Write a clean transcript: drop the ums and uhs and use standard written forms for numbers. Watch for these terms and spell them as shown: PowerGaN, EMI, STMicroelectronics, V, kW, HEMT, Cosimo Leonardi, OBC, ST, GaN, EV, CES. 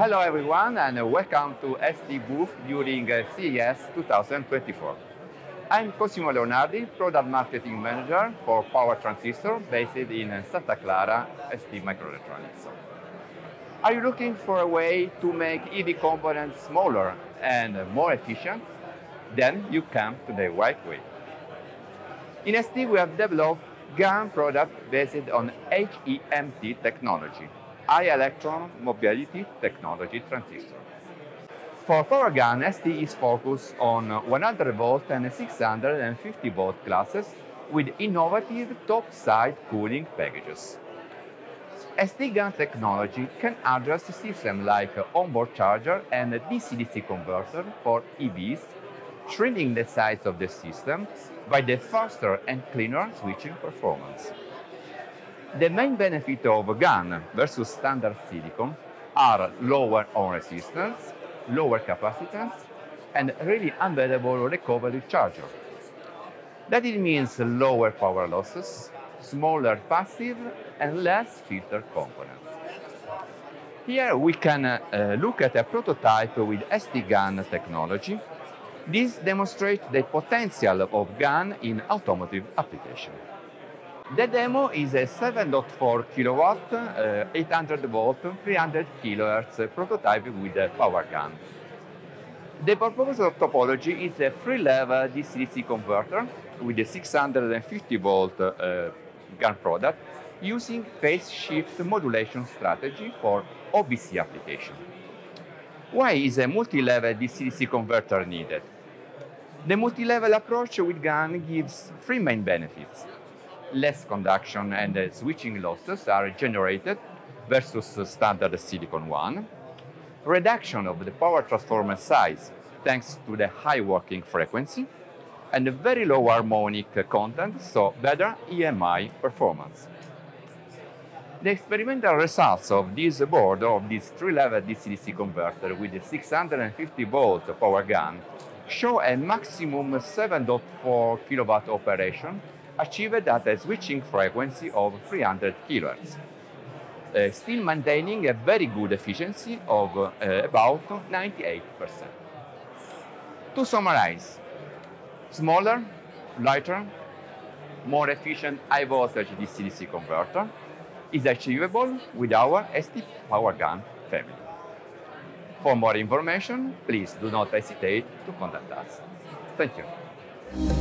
Hello everyone and welcome to ST booth during CES 2024. I'm Cosimo Leonardi, Product Marketing Manager for Power Transistor based in Santa Clara, STMicroelectronics. Are you looking for a way to make EV components smaller and more efficient? Then you come to the right way. In ST we have developed GaN product based on HEMT technology. High electron mobility technology transistor. For PowerGaN, ST is focused on 100 volt and 650 volt classes with innovative top-side cooling packages. ST GaN technology can address systems like onboard charger and DC-DC converter for EVs, shrinking the size of the system by the faster and cleaner switching performance. The main benefit of GaN versus standard silicon are lower on resistance, lower capacitance, and really unbeatable recovery charger. That it means lower power losses, smaller passive, and less filter components. Here we can look at a prototype with ST GaN technology. This demonstrates the potential of GaN in automotive application. The demo is a 7.4 kilowatt, 800 volt, 300 kilohertz prototype with PowerGaN. The purpose of topology is a 3-level DC-DC converter with a 650 volt GaN product using phase shift modulation strategy for OBC application. Why is a multi-level DC-DC converter needed? The multi-level approach with GaN gives 3 main benefits. Less conduction and switching losses are generated versus the standard silicon one. Reduction of the power transformer size thanks to the high working frequency and very low harmonic content, so better EMI performance. The experimental results of this board of this 3-level DC-DC converter with the 650 volt PowerGaN show a maximum 7.4 kilowatt operation achieved at a switching frequency of 300 kHz, still maintaining a very good efficiency of about 98%. To summarize, smaller, lighter, more efficient high-voltage DC-DC converter is achievable with our ST PowerGaN family. For more information, please do not hesitate to contact us. Thank you.